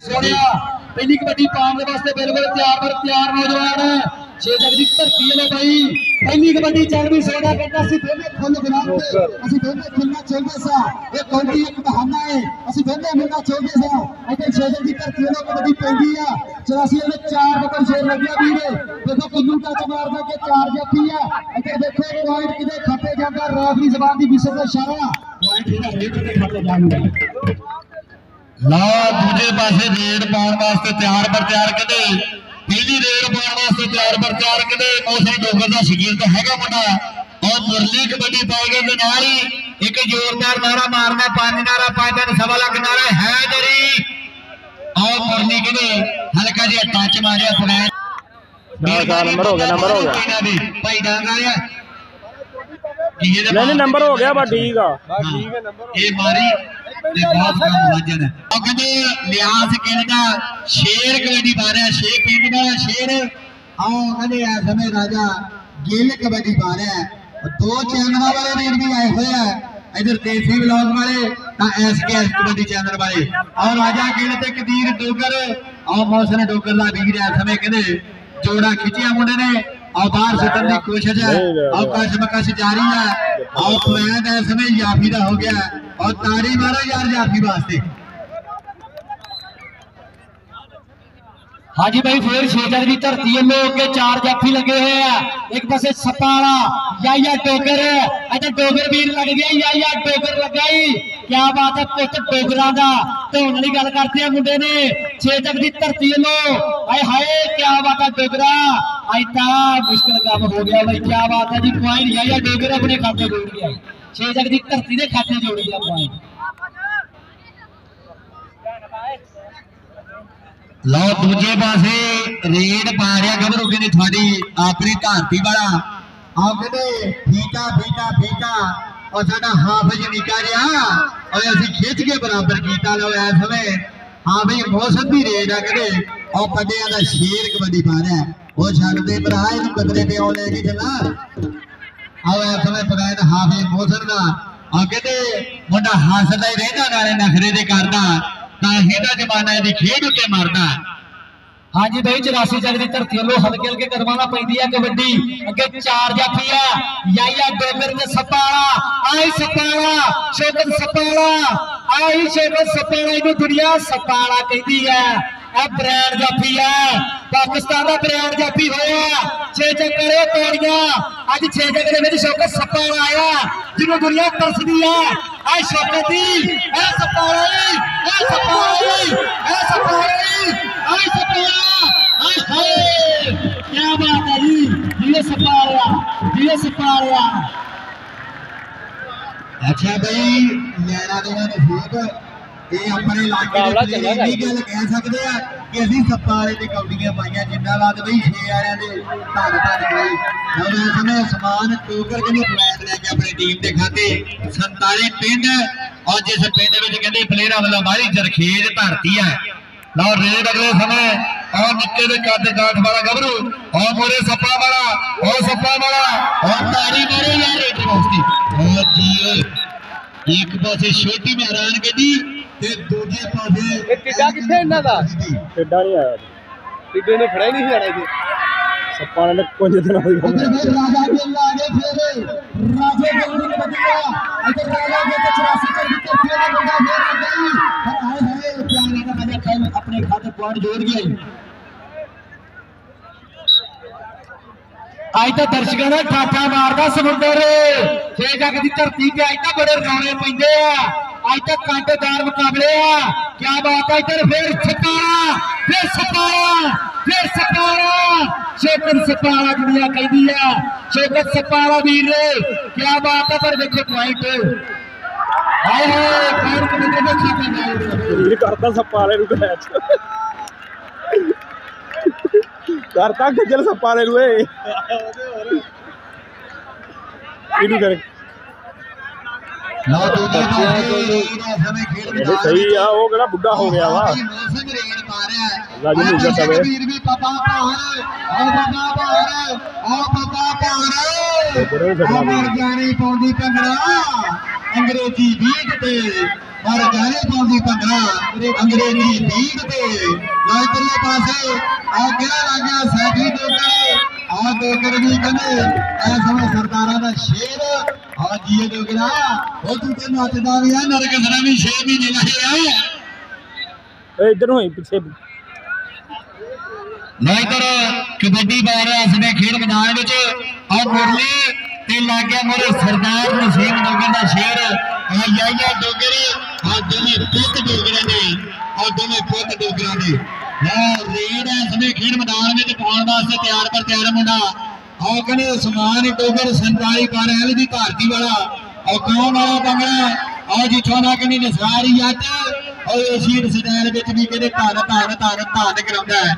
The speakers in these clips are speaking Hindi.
पहली कबड्डी पाने वास्ते बिल्कुल तैयार नौजवान छे तक दी धरती है भाई। पहली कबड्डी चैंपियन सोना कहता सी फेमे फुल गुलाब ते असि फेमे फुलना चाहते सा ये कौंटी एक बहाना है असि फेमे मिलना चाहते सा लेकिन छे तक दी धरती है कबड्डी पेंदी है 84 में 4 बकर शेर लग गया वीर देखो कुल्लू का चमार दा के 4 जाती है इधर देखो पॉइंट किधर खाते जाता रावली जबान दी विशेष इशारा पॉइंट इधर लेकर खाते जाएंगे ला दूजे पासे रेड पाने वास्ते तैयार कहते पहली रेड पाने वास्ते तैयार कहते मौसा डोगर का शकील तो है मुंडा और मुरली कबड्डी पाएगा के नाल ही एक जोरदार नारा मारना पानी नारा पाया 1.25 लाख नारा है तेरी और मुरली कहते हल्का जिहा टच मारिया पुनः नंबर हो गया भाई डांग आया नहीं नंबर हो गया बस ठीक है ये मारी लिहाज कहना शेर कबड्डी पा रहा शेर कहना शेर आओ कहने राजा गिल कबड्डी पा रहा है दो चैनल वाले रेट भी आए हुए हैं इधर देसी ब्लॉग वाले एसकेएस कबड्डी चैनल वाले और राजा गिल ते कदीर डोगर और मौसम डोगर का वीर इस समय कहते जोड़ा खिंचिया मुंडे ने और बाहर सुटन की कोशिश है और कशमकश जारी है और फैन इस समय याफी का हो गया और तारी मारा यार याफी वास्ते। हाजी भाई फिर शेजर की धरती है लोग के 4 जाफी लगे हुए हैं एक पासे सपाड़ा या डोगर अच्छा डोगर वीर लग गया या डोगर लग गई क्या बात है पुत डोगरा का धोने की गल करते हैं मुंडे ने शेजर की धरती लो आए हाय क्या बात है डोगरा मुश्किल काम हो गया भाई क्या बात है जी पॉइंट या डोगर अपने खाते जोड़ गया छे जग की धरती के खाते जोड़ गया पॉइंट लो दूजे पासे रेड पा रहा गबरू कहने थोड़ी आपनी धरती वाला आप कहते फीका फीका फीका और साडा हाफिज निका जिहा और असीं खिंच के बराबर कीता लो इस समय हाफिज मौसम भी रेड आ कहते और पंडिया का शेर कबड्डी पा रहा है वो छे भरा इन बदले पे आओ लेके चला आओ इस समय पकैन हाफिज मौसम का और कहते मुंडा हसदा ही रहता नाले नखरे दे करदा ताही दा जमाना इहदी खेड उत्ते मरदा। हाँ जी भाई 84 जग की धरती लोग हल्के हल्के करवाना पैंती है कबड्डी अगे 4 जाफी है या डोगर ने सपाला आई शोगन सपाला इनू दुनिया सपाला कहती है ब्रांड जाफी है पाकिस्तान का ब्रांड जाफी होया छे चक्कर तोड़िया अज छे चक्कर शौकत सप्पा आया जिन्होंने दुनिया तरसदी है आज शौकत दी क्या बात है जी जिले सप्पा आया अच्छा भाई लैना देना नसीब ये अपने इलाके गल कह सकते हैं कि अभी सप्पा वाले कौड़ियां पाइया जिन्ना बाद बी छे आया धन समान टोकर कहते प्लैन लैके अपनी टीम के खाते 47 पिंड और जिस पिंड कहते प्लेयर वाला मारी जरखेज धरती है लो रेड अगले समय और निक्के कद गांठ वाला गबरू और मोरे सप्पा वाला और तारी मारे यार रेट पहुंचती एक पासे छोटी मेहरान कहती दूजे पासे टिड्डा किथे इन्हां दा टिड्डा नहीं आया टिड्डे ने फड़ा ही नहीं आना जी सप्पा ने कुछ दिन हो गया राजा के लागे फेरे राजा के बदिया अगर राजा के 84 कर के फेरे बंदा फेर गई पर आए हरे प्यारे का मैंने खेल अपने खाते पॉइंट जोड़ गया आज तो दर्शकों ने ठाठा मारदा समुंदर छे जग की धरती पे आज तो बड़े रौले पैंदे आ आज तक कांटेदार मुकाबले आ क्या बात है इधर फिर सपारा शेखर सपारा दुनिया कहती है शेखर सपारा वीर क्या बात है पर देखो पॉइंट हाय हाय पॉइंट कमेटी में छापा मार करता सपारे नु मैच करता गजल सपारे नु इनु कर सही है वो कड़ा बुढ़ा हो गया वा अंग्रेजी बीट पे और गाने पाउंदी पंगड़ा अंग्रेजी बीट पे लाइटले पासे आ गया लागिया साथी डोकरे आ डोकर भी कने ऐसा सरदारा दा शेर आ जीए डोकरा ओ तू ते नचदा भी है नरकसरा भी शेर भी नहीं लहे आए ए इधर होई पीछे नहीं करो कबड्डी बार असने खेल मैदान विच आ मुरली ते लागिया मोरे सरदार नसीम डोकर दा शेर आ याया डोकरी और दोनों पुत डोगरा ने और दोनों पुत डोगरा ने यार रेड है सभी खेल मैदान में पाने वास्ते तैयार पर तैयार मुंडा और कने उस्मान डोगर संताई पर एल दी भारती वाला और कौन वाला पंगड़ा और जिठोना कने निसारी आते और एशियन स्टाइल में भी कने तान तान तान तान करांदा है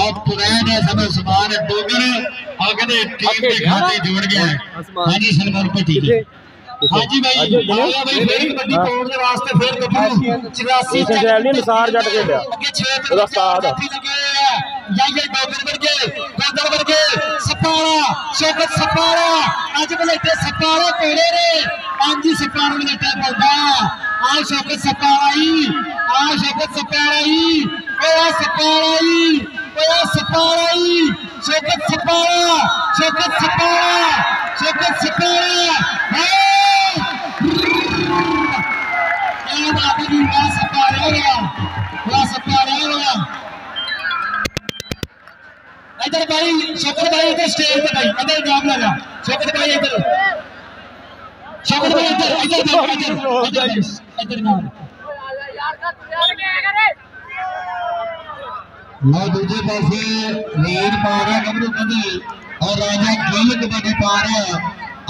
और पुरैन है सब उस्मान डोगर और कने टीम के खाते जोड़ गया है। हां जी सलमान पट्टी जी हाजी भाई बाया भाई बड़ी बड़ी तोड़ के वास्ते फिर गब्बू 84 जैली निसार जट खेलिया ओदा साथ जाइए डोगर वर्गे गोदर वर्गे सपारा शौकत सपारा आज बलेटे सपारा तेरे रे पांच सपारा बलेटे बलदा आ शौकत सपारा आई आ शौकत सपारा आई ओया सपारा आई ओया सपारा आई शौकत सपारा शौकत सपारा शौकत सपारा इधर भाई शौकत भाई इधर स्टेज पे भाई इधर ड्राम लगा शौकत भाई इधर इधर इधर ना लो दूसरे पासे रेड पा रहा गबरू कदी और राजा गिल कबड्डी पा रहा है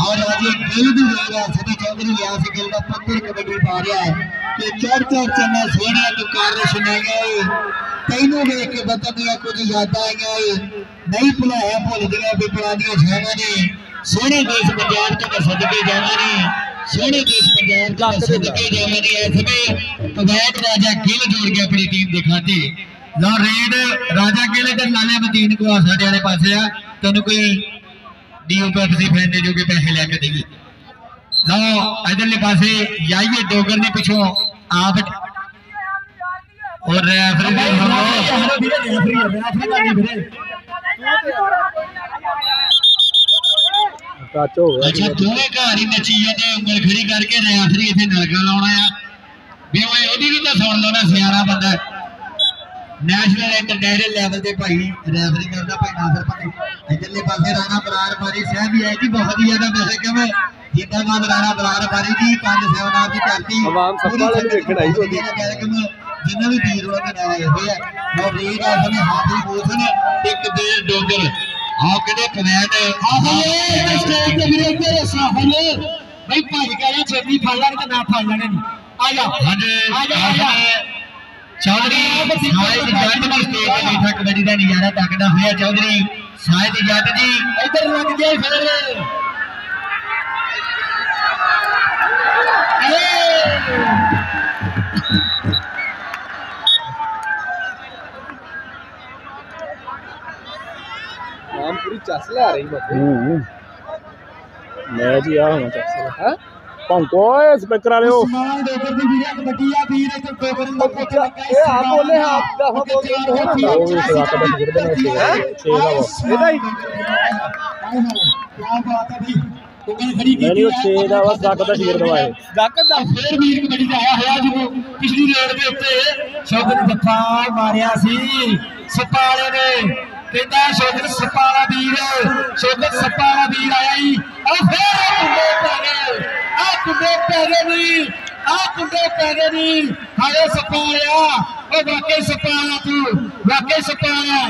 और राजा गिल भी ले रहा सभी चौधरी यहां से गिल का पत्थर कबड्डी पा रहा है कि चार चार चना सोना तो कारण सुना गया तैनू देख के बतन दिया कुछ याद आ गई नहीं भुला है भूल गया भी पुरानी छावा ने सोने देश पंजाब के सदके जावा ने सोने देश पंजाब के सदके जावा ने इसमें पवाद राजा गिल जोड़ के अपनी टीम दिखाते ला रेड राजा गिल ते लाले मदीन को साडे वाले पासे आ तन्नू कोई डीओपीएफसी फैन ने जो के पैसे लेके देगी ला इधरले पासे याइए डोगर ने पिछो आप और रेफरी भी हो अच्छा दोवे घर ही नची जाते उंगल खड़ी करके रेफरी इथे नलका लाउणा है भी ओए ओदी भी तो सुन लो ना सियारा बंदा नेशनल इंटरनेशनल लेवल पे भाई रेफरी करदा भाई नाफर पते इधरले पासे राणा बरार बारी साहब भी है जी बहुत ही ज्यादा वैसे कवे जिंदा नाम राणा बरार बारी जी पांच सेवना की करती तमाम सबका देखण आई होती है जिन्हें भी भीड़ वाले नारे हुए हैं, और रेड आसने हाथ ही बोलते हैं, एक देर डोंगर, आंकड़े कमेंट, आफले, स्टेट के विरोध में साफले, भाई पाजी कहना चलनी फालना नहीं तो ना फालना नहीं, आजा, आजा, आजा, चौधरी, शायद जाति में स्टेट में बैठा कमेटी का नियारा ताकना हुआ चौधरी, शायद जाति जी, इधर लग जाए फिर चसला रही मतलब मैं जी आ हम चसला हां पंको स्पीकर वाले हो मान डोगर दी वीडियो कबड्डी आ भी रे तो डोगर दा पोता ए आ बोले हाथ दा हो एदा ही क्या बात है भाई कोई खड़ी की मेरी 6 दा बस डक दा ढेर दवाए डक दा फिर भी कबड्डी दा आया होया जो पिछली रेड दे उत्ते शौकत दफा मारया सी सपाले ने कहता शौकत सपारा वीर शौकत सपारा वीर आया ही और फिर आ कुंडे पैरे नहीं हाय सपाया ओ वाकई सपाया तू वाकई सपाया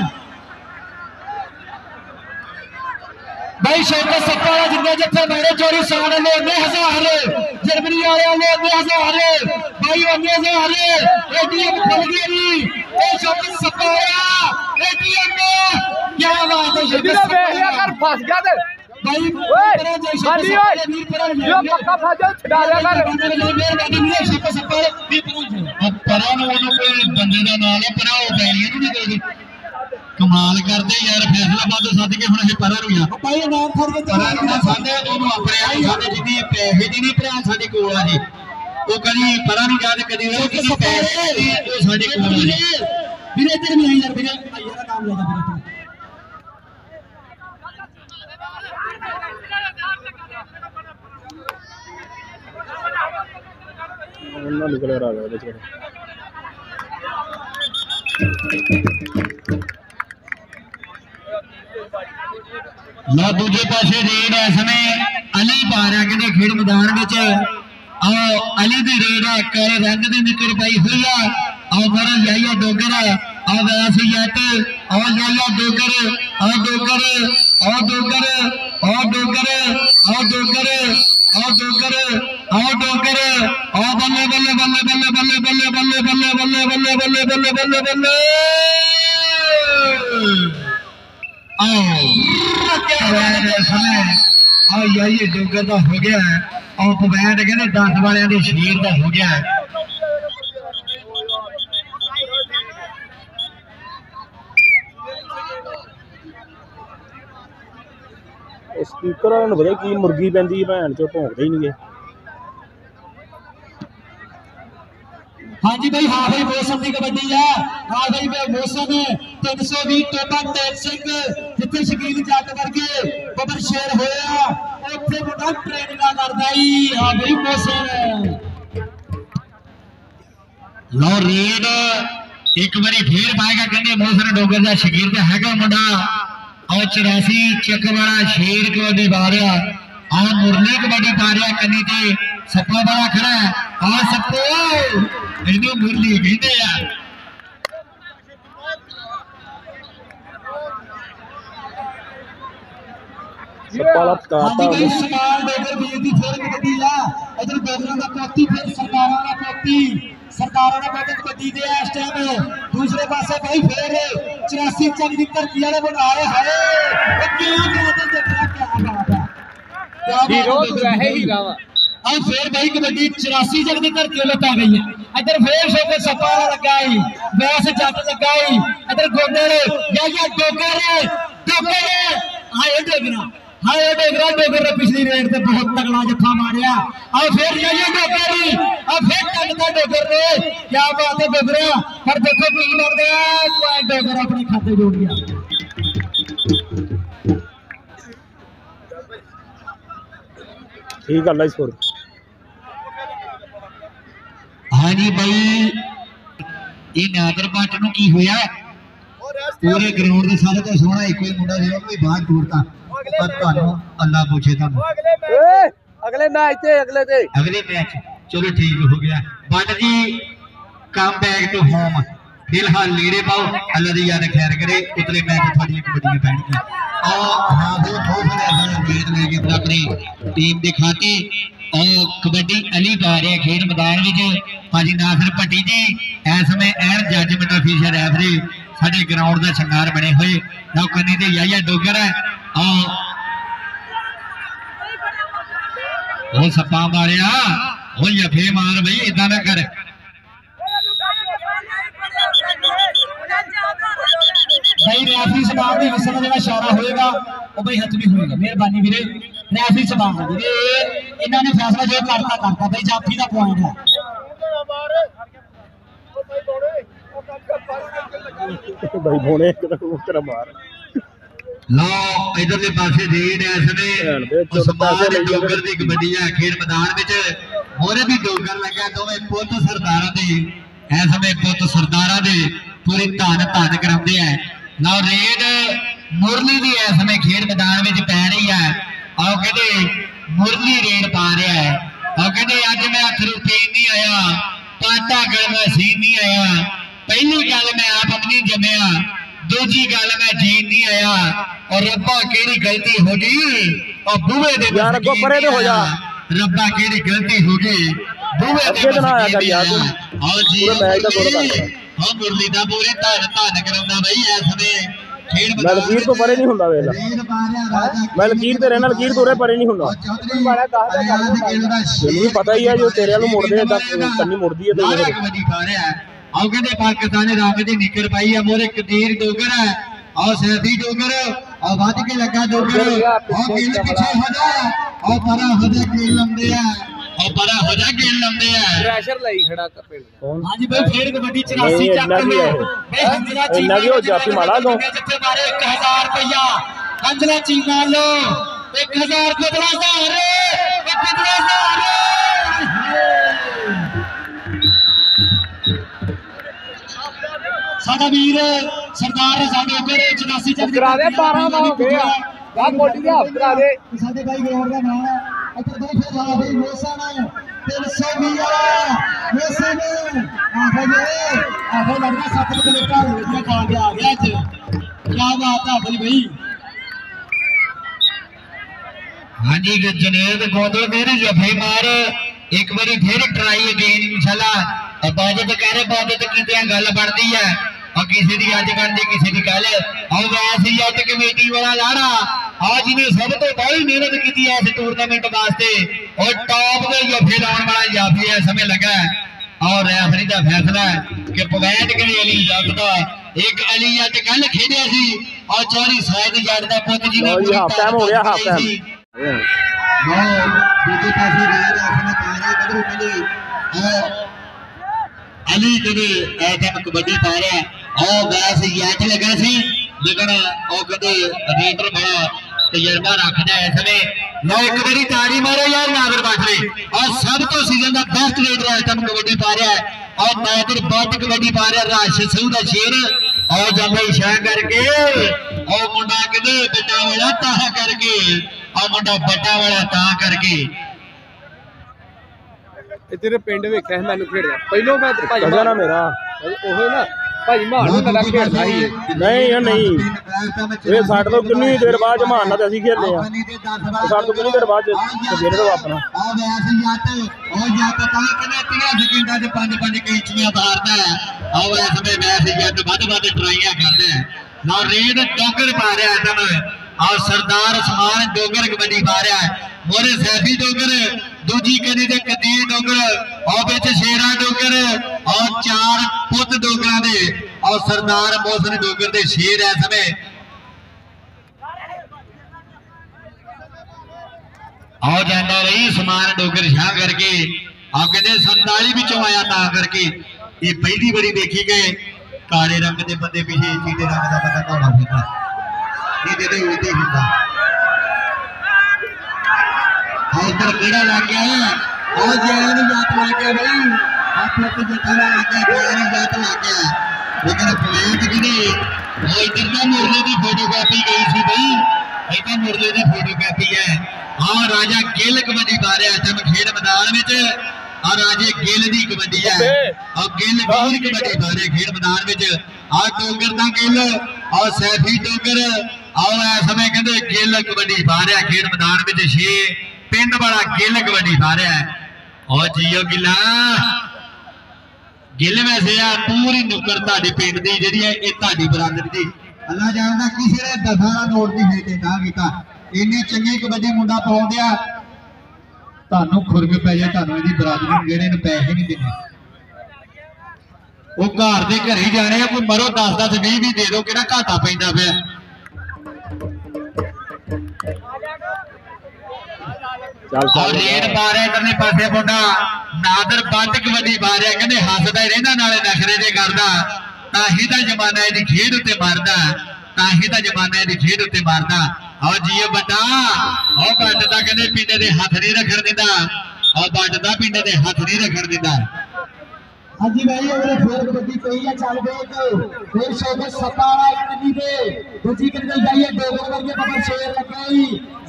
भाई शौकत सपारा जिंदा जत्थे मेरे जोड़ी सारे ने 1000 जर्मनी वाले ने 1000 भाई 1000 एटीएम खुल गया नी ओ शौकत सपाया एटीएम क्या बात है शौकत सपाया कर फंस गया दे भाई भाई यो पक्का फंस जा छड़ा ले कर शौकत सपाया भी पहुंच अब परान वालों कोई बंदे दा नाम है परा हो बैली नहीं देगी कमाल करते यार फैसलाबाद सद के हुन ए परा रुया भाई नाम फॉरवर्ड साडे ओनु अपने साडे जिदी पैसे दी नहीं भरा साडे कोल आ जी ਉਹ ਕਦੀ ਪਰਾਂ ਨਹੀਂ ਜਾਦੇ ਕਦੀ ਉਹ ਕਿਸੇ ਪੈਸੇ ਜੋ ਸਾਡੇ ਕੋਲ ਵੀਰੇ ਤੇਰੇ ਨਹੀਂ ਯਾਰ ਵੀਰੇ ਭਾਈਆ ਦਾ ਨਾਮ ਲੈ ਜਾ ਵੀਰੇ ਤੂੰ ਉਹਨਾਂ ਨਿਕਲ ਰਿਹਾ ਹੈ ਇਹਦੇ ਚ ला दूजे पासे रेड है समय अली बारा कहते खेड मैदान आओ अली की रेड है काले रंग की निकल पाई हुई है आओ बड़ा जाइया डोगर आओ वैस जट आओ जाइया डोगर आओ डोगर आओ डोगर आओ डोगर आओ डोगर आओ डोगर आओ डोगर आओ बल्ले बल्ले बल्ले बल्ले बल्ले बल्ले बल्ले बल्ले बल्ले बल्ले बल्ले बल्ले बल्ले बल्ले ये डोगर का हो गया है और पवैन कहते 10 वाले के शरीर का हो गया है स्पीकर पता की मुर्गी पैंदी भैन चो भौंकदे ही नहीं। हाँ जी भाई हाफ ही मौसम की कबड्डी है हाफ ही मौसम 320 टोबा तेज सिंह जिथे शकील जट करके बबर शेर होया उथे मुंडा ट्रेनिंग करदा ही हाफ ही मौसम लो रेड एक बारी फिर पाएगा कहने मौसम डोगर दा शकील ते हैगा मुंडा और 84 चक वाला शेर कबड्डी मारिया और मुरली कबड्डी मारिया कनी ते सप्पा वाला खड़ा है और सप्पो इन्हों मुरली कहते हैं सरकार दी सरकार डोगर बीज दी फिर कबड्डी आ इधर डोगरां दा कोती फिर सरकारां दा कोती सरकारां दा कोती कबड्डी दे इस टाइम दूसरे पासे भाई फिर 84 चक दी धरती वाले बना रहे हाय ओ क्यों कहते देखना क्या बात है विरोध रहे ही गावा और फिर भाई कबड्डी 84 जग की धरती लता गई है इधर फिर शो को सपा लगाई वैस जट लगाई इधर गोडे या डोगर डोगर हाय डोगरा डोगर ने पिछली रेड से बहुत तगड़ा जत्था मारिया और फिर जाइए डोगरी और फिर तगड़ा डोगर ने क्या बात है डोगरा पर देखो की मारते हैं डोगर अपने खाते जोड़ गया ठीक है लाइफ स्कोर। हाँ जी भाई ये नादर भट्ट नूं की होया पूरे ग्राउंड दे सारे तो सोहना एक ही मुंडा जिहा कोई बाहर टूरता पर तुहानू अल्लाह पूछे तुहानू अगले मैच चलो ठीक हो गया Bhatt ji come back to home फिलहाल लीडे पाओ अल्लाह दी याद खैर करे उतले मैच तुहाडी कबड्डी पैणगी और हाँ भाई बहुत सारे गेंद लेके अपनी टीम दे खाते और कबड्डी अली बारिया खेल मैदान हाजी नासिर भट्टी जी इस समय एन जजमेंट ऑफिसर रेफरी साढ़े ग्राउंड का शंगार बने हुए नौकनी से या डोगर है और सप्पा मारिया वो जफे मार बी इदा ना कर भाई रेफरी समाज की विसम का इशारा होएगा और भाई हथ भी होएगा मेहरबानी वीरे रेफरी समाज वीरे इन्होंने फैसला जो करता करता भाई जाफी का पॉइंट है भाई भोने तेरा मार लो इधरले पासे रेड है इसने उस पासे डोगर दी कबड्डी है खेल मैदान विच होरे भी डोगर लगा दोवें पुत सरदारा दे इस समय पुत सरदारा दे पूरी धन धन करांदे है लो रेड मुरली दी इस समय खेल मैदान विच पै रही है और कहते मुरली रेड पा रहा है और कहते अज मैं अथरू पीन नहीं आया पाटा गल मैं सीन नहीं आया पहली गल मैं आप अपनी जमया दूजी गल मैं जीत नहीं आया और रब्बा केड़ी गलती हो गई और बूहे दे यार को परे तो हो जा रब्बा केड़ी गलती हो गई बूहे दे ना कर यार और जी मैच दा गोल कर हां मुरली दा पूरी धन धन करांदा भाई इस समय खेल बलकीर तो परे नहीं हुंदा वेला बलकीर ते रहना लकीर तो रे परे नहीं हुंदा तैनूं पता ही है जो तेरे वालों मुड़दे इदा कन्नी मुड़दी है ते कबड्डी खा रहा है और कहते पाकिस्तानी रामे की निकल पाई है मोहरे कदीर डोगर है और सैफी डोगर और वध के लगा डोगर और पीछे हदा और परा हदे खेल लंबे है और बड़ा हो जा गेंद लंबे है प्रेशर लाई खड़ा का पेड़ हां जी भाई खेल कबड्डी 84 चक्कर में भाई अंजना चीमा लगे हो जापी माला दो जितने बारे 1000 रुपया अंजना चीमा लो 1000 रुपया बड़ा अरे 1000 सादा वीर सरदार साडे ओकर 84 चक्कर करा दे 12 ना हो गया गा मोटी दे हफ्ते करा दे साडे भाई ग्राउंड का नाम है अगर देखो वाला भाई मेसाना 320 वाला मेसाना आगे लड़का 7 रुपए का लेके आ गया आज क्या बात है भाई भाई हां जी गजनेद गोदल मेरे जफे मार एक बारी फिर ट्राई अगेन इंशाल्लाह इबादत करे इबादत कीते गल बनदी है और किसी दी आज करदी किसी दी कल आओ वासियत कमेटी वाला लाड़ा आज इन्हें सब तो बड़ी मेहनत की इस टूर्नामेंट वास्ते और टॉप के जफे लाने वाला जाफी है समय लगा है और रेफरी का फैसला है कि पवैद के लिए अली जात का एक अली जात कल खेडे सी और 400 यार्ड का पुत जी ने टाइम हो गया हाफ टाइम और दूसरे पास ही गए अपने तारे बदरू मिली और अली कभी ऐसा कबड्डी पा रहा और बस याद लगा सी लेकिन ओ कदे रेडर बड़ा तजर्बा रखदा है इसमें लो एक बारी तारी मारो यार नादर बाटले और सब तो सीजन का बेस्ट रेडर है तुम कबड्डी पा रहा है और नादर बहुत कबड्डी पा रहा है राशिद सऊ का शेर और जंगा इशारा करके और मुंडा कदे बटा वाला ता करके और मुंडा बटा वाला ता करके तेरे पिंड वेखया मैनू खेड़दा पहलो मैं भाई ना मेरा ओहो ना भाई मानो तला खेल रही है नहीं या नहीं ये 60 तो कितनी देर बाद मान ना ਅਸੀਂ खेलते हैं 60 तो कितनी देर बाद सवेरे तो अपना आ वैसे जाते और जाते कहीं किने 3 सेकंडा च 5-5 कैंचियां मारता है और इसमें मैच जद ਵੱਧ-ਵੱਧ ट्राइयां करते हैं ना रेड डोगर पा रहा है तब और सरदार उस्मान डोगर कबड्डी पा रहा है मोरे सैफी डोगर दूजी कदी दे कदी डोगर और विच शेरा डोगर और चार पुत डोगरा दे और सरदार मोहसिन डोगर दे शेर है समय और जाना रही उस्मान डोगर शाह करके और कहते 47 विचों आया ता करके ये पहली बारी देखी गए काले रंग के बंदे पीछे चीटे रंग का बंदा घोड़ा फिरदा ये देदे उल्टे हिंदा इधर केड़ा लग गया है और जैन जात लग गया भाई आप लोग जटा लग गया जैन जात लग गया लेकिन प्लेट किने वो इधर का मुरली की फोटोकॉपी गई थी भाई इधर मुरली की फोटोकॉपी है और राजा गिल कबड्डी पा रहा है तुम खेल मैदान में और राजे गिल की कबड्डी है और गिल वीर कबड्डी पा रहे खेल मैदान में और डोगर का गिल और सैफी डोगर और इस समय कहते गिल कबड्डी पा रहा खेल मैदान में छे पिंड वाला गिल कबड्डी पा रहा है और जियो गिला गिल वैसे है पूरी नुक्कर ताड़ी पिंड दी जेडी है ये ताड़ी बरादरी दी अल्लाह जानदा किसी ने दफा नोट नहीं है ना कीता इन्ने चंगे कबड्डी मुंडा पाउंदिया तानू खुरगे पै जाए तानू इहदी बरादरी जेड़े ने पैसे नहीं देने वो घर दे घर ही जाने कोई मरो 10-10 20-20 दे दो किहड़ा घाटा पैंदा पिया फिर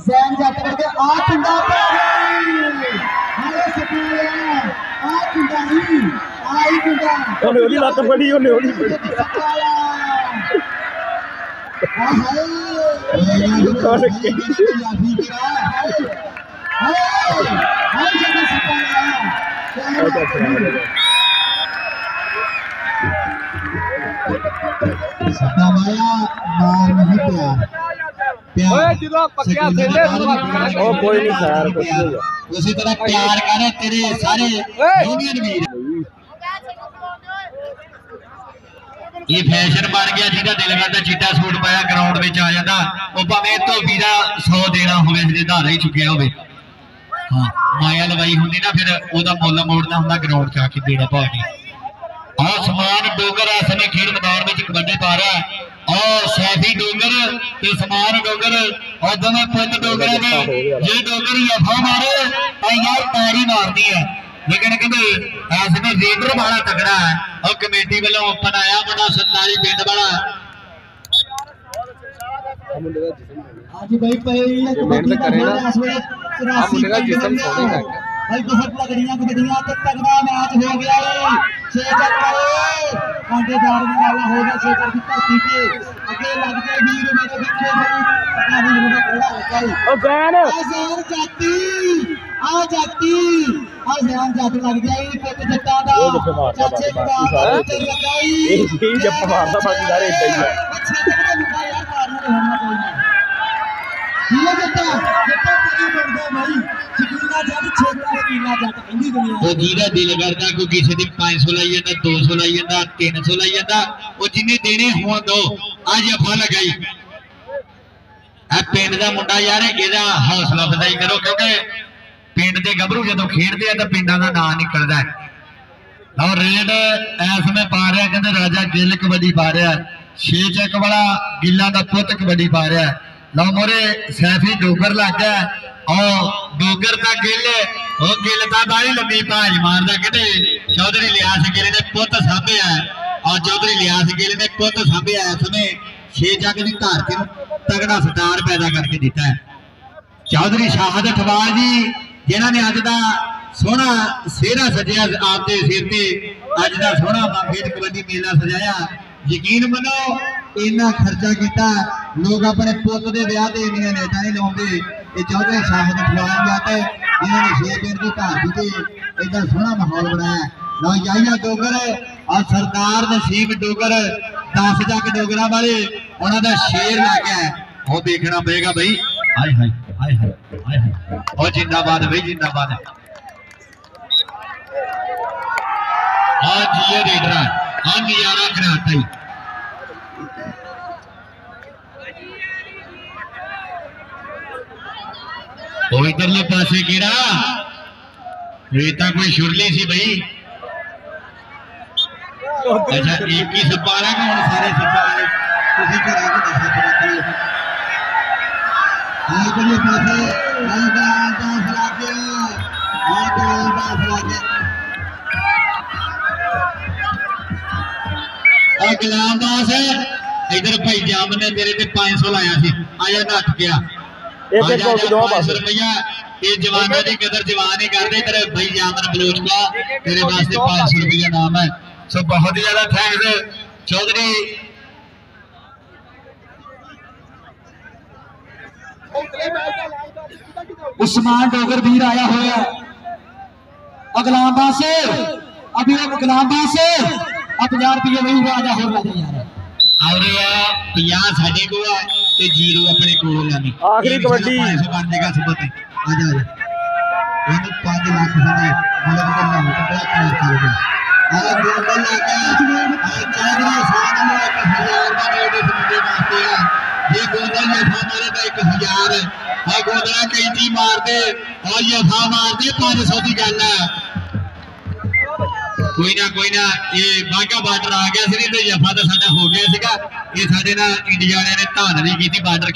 जैन जाकर के आठ अंडा पे अरे सपने आठ अंडा ही आई अंडा ओले ओली लात पड़ी ओले ओली हाय के हाय जगह सपना सतावाया मार नहीं पिया ओए जिदा पक्का खेले ओ कोई नहीं यार कुछ नहीं उसी तरह प्यार करे तेरे सारे यूनियन वीर ये फैशन बन गया जिदा दिल करता चिट्टा सूट पाया ग्राउंड में आ जाता ओ भावे धोबी दा 100 देना होवे जिदा धारा ही चुकया होवे हाँ माया लवाई होंगी ना फिर ओदा मुल मोड़ना होंगे ग्राउंड च आके बेड़ा पा के। और समान डोगर इस समय खेल मैदान में कबड्डी पा रहा है और सैफी डोगर ते समान डोगर और दोनों पुत डोगर ने ये डोगर ही अफा मारे तो यार तारी मारती है लेकिन कहते इस समय रेडर बड़ा तगड़ा है और कमेटी वालों बनाया बड़ा सरकारी पिंड वाला आज भाई मेहनत करेगा आप मुझे जिसम छोड़ेगा भाई बहुत लगड़ियां गड़ियां तक तगड़ा मैच हो गया है 6 चक्कर कांटेदार मुकाबला हो गया 6 चक्कर की धरती पे आगे लग गए वीर मेरे देखे पता नहीं मुझे थोड़ा होता है ओ बैन आ जाती आसान जाट लग गया है पिट जट्टा दा चाचे का लगाई ये जप मारता बाकी सारे इतना ही है अच्छे तगड़ा मुंडा यार मारने होना चाहिए ये जट्टा जट्टा तेरी बनदा भाई हौसला अफजाई करो क्योंकि पिंड के गभरू जदों खेडदे आ तां पिंडां दा नाम निकलदा है और रेड इस समय पा रहा कहते राजा गिल कबड्डी पा रहा छे चक वाला गिल्ला दा पुत कबड्डी पा रहा लो मोरे सैफी डोगर लग गया डोगर का गिल का बड़ी लंबी भाज मारदा कहते चौधरी लियास गिल ने पुत साभे है और चौधरी लियास गिल ने पुत साभे है इसमें छे जग की धरती तगड़ा सटार पैदा करके दिता है चौधरी शाहद अठवाल जी जिन्होंने अज का सोहना सेहरा सजाया आपके सिर से अज का सोहना खेल कबड्डी मेला सजाया यकीन मनो इन्ना खर्चा किया लोग अपने पुत के ब्याह के इन्नियां नेता नहीं लाते चौधरी शाहद अठवाल जाते इन्होंने शेरगढ़ की धरती से इतना सोहना माहौल बनाया लो याहिया डोगर और सरदार नसीब डोगर 10 जग डोगर वाले उन्हों का शेर लग गया है वो देखना पड़ेगा बई हाय हाय हाय हाय हाय हाय और जिंदाबाद बई जिंदाबाद आज ये रेडरा आज यारा कराता ही इधरले पासे गिरा रेता कोई छुरली सी बई अच्छा एक ही सपारा का हम सारे सपारे किसी का राग नहीं सकते आज के पासे आधा दास लागे आधा दास लागे अगला दास इधर भाई जाम ने तेरे पे 500 लाया सी आया नट गया रुपया जवाना की कदर जवान ही कर रहे भाई जामन बलोच का तेरे वास्ते 500 रुपया नाम है सो बहुत ही ज्यादा थैंक्स चौधरी उस्मान डोगर भीर आया हुआ अगलाबा से अभी अगलाबा से 50 रुपये नहीं हुआ आजा हो रहा ते जीरो अपने कोल लानी आखिरी कबड्डी 500 बन जाएगा सुबह तक आ जा इनको 5 लाख सारे मदद करना हो तो बहुत करेगा आज गोल लगा आज चौधरी साहब ने 1000 का मेरे मुझे वास्ते है ये गोल ये हमारे का 1000 है भाई गोदरा कई टी मार दे और ये फा मार दे 500 की गल है कोई ना ये बाघा बॉर्डर आ गया सी तो जफा तो साडा हो गया सीगा ये साडे ना इंडिया वाले ने धांधली की थी बॉर्डर।